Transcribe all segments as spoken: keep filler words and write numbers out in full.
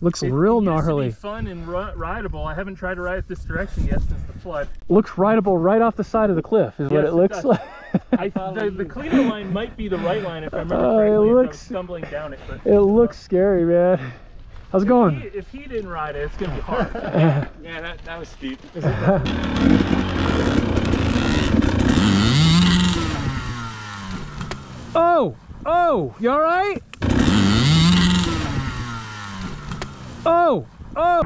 Looks it real gnarly. It's fun and rideable. I haven't tried to ride it this direction yet since the flood. Looks rideable right off the side of the cliff is yes, what it, it looks does. like. I, the, the cleaner line might be the right line if I remember uh, correctly. It looks, stumbling down it. But, it looks uh, scary, man. How's it going? If he, if he didn't ride it, it's going to be hard. Yeah, that, that was steep. Oh! Oh! You all right? Oh! Oh!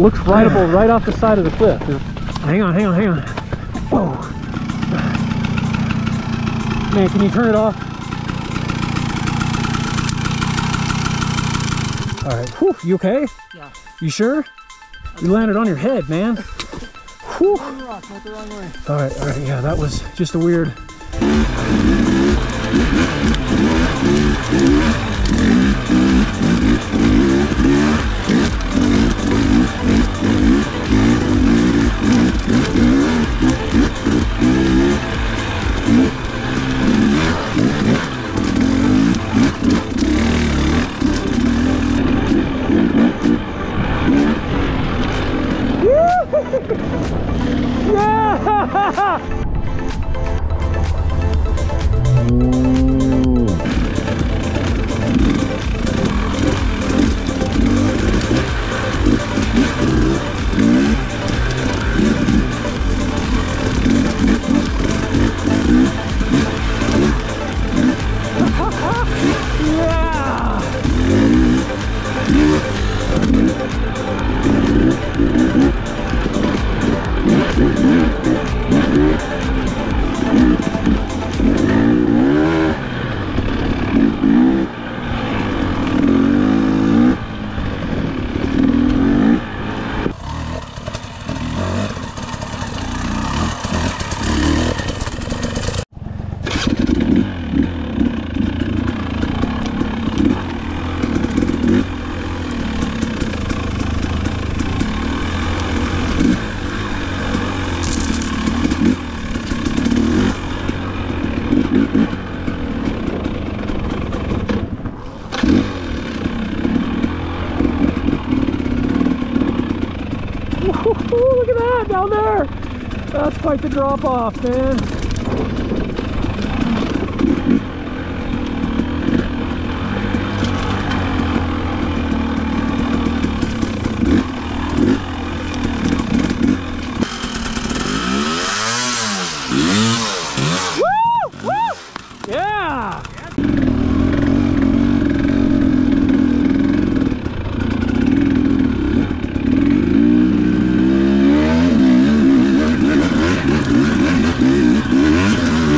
Looks rideable right off the side of the cliff. Hang on, hang on, hang on. Whoa. Man, can you turn it off? All right. Whew, you okay? Yeah. You sure? You landed on your head, man. Whew. Rock, not the wrong way. All right, all right. Yeah, that was just a weird. Look at that down there. That's quite the drop off, man. Woo! Woo! Yeah! We'll be right back.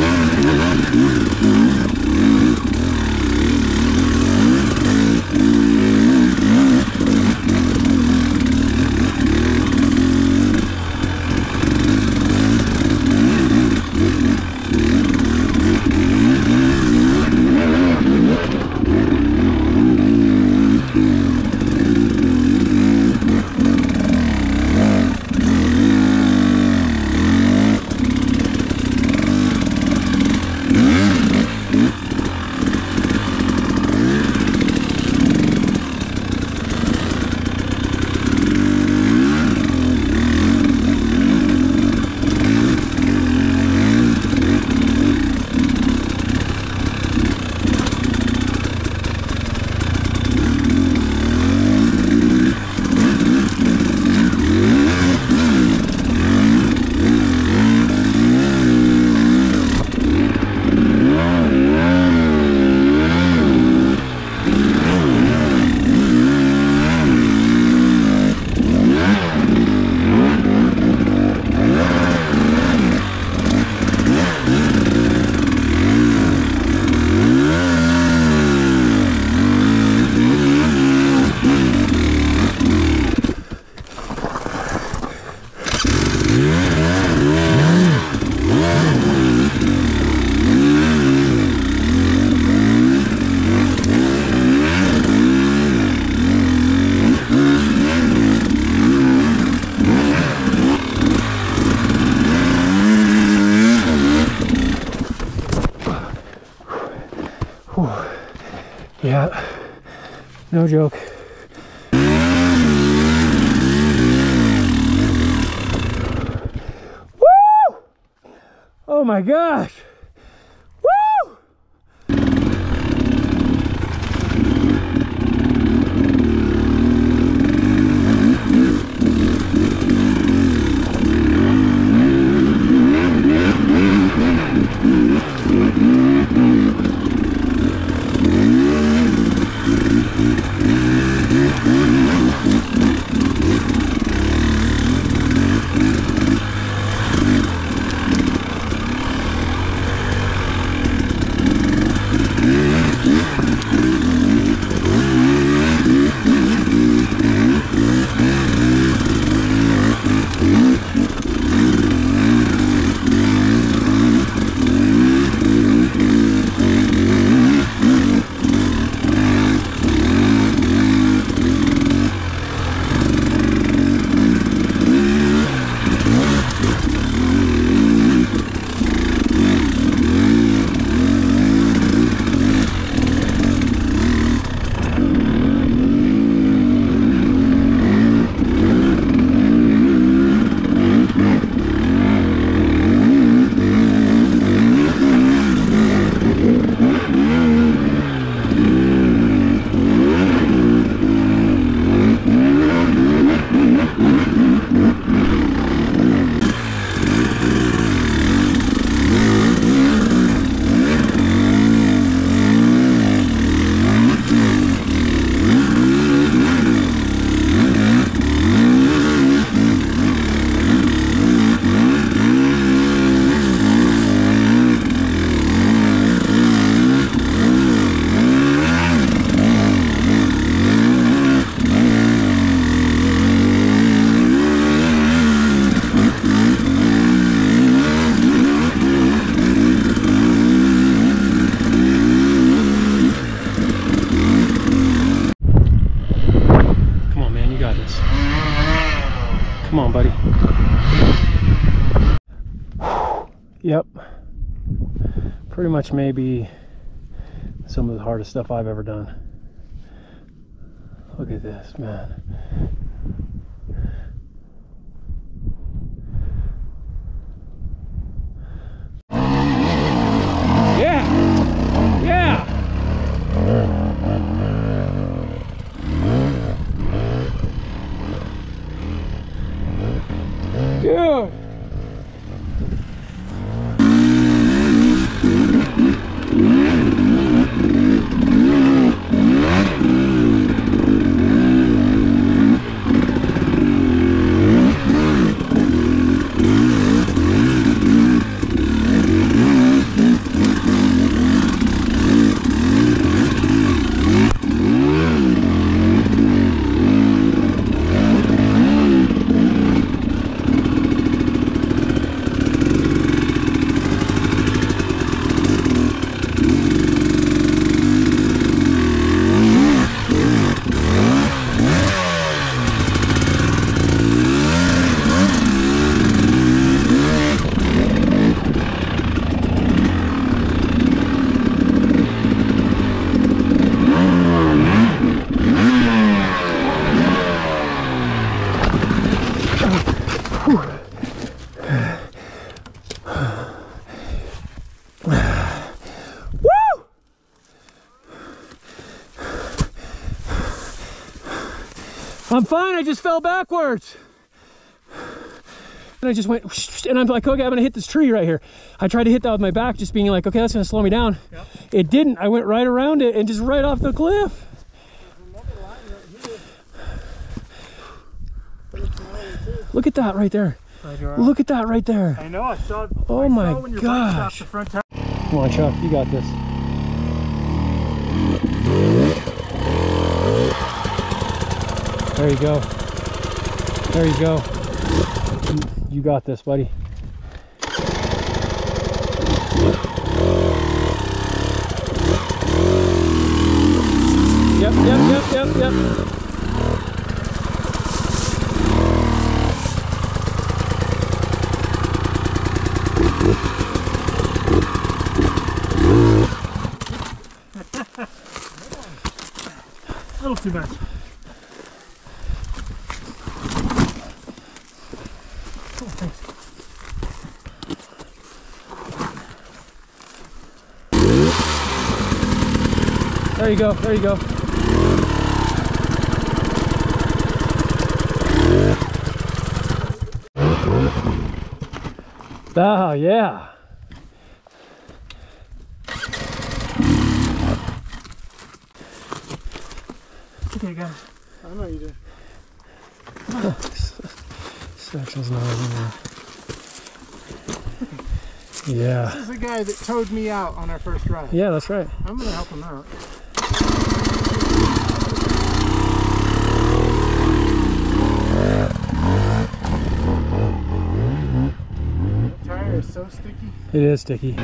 out. No joke. Woo! Oh my gosh. Woo! Come on, buddy. Yep. Pretty much maybe some of the hardest stuff I've ever done. Look at this, man. Yeah! Yeah! Dude! I'm fine, I just fell backwards. And I just went, and I'm like, okay, I'm gonna hit this tree right here. I tried to hit that with my back, just being like, okay, that's gonna slow me down. Yep. It didn't, I went right around it and just right off the cliff. Look at that right there. Look at that right there. I know, I saw it. Oh my gosh. Come on, Chuck, you got this. There you go. There you go. You got this, buddy. Yep, yep, yep, yep, yep. too bad. Oh, thanks. There you go, there you go. Ah, yeah. Okay, guys. I know you do. Satchel's not anymore. Yeah. This is the guy that towed me out on our first ride. Yeah, that's right. I'm gonna help him out. So sticky. It is sticky.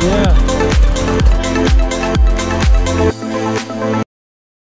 Yeah.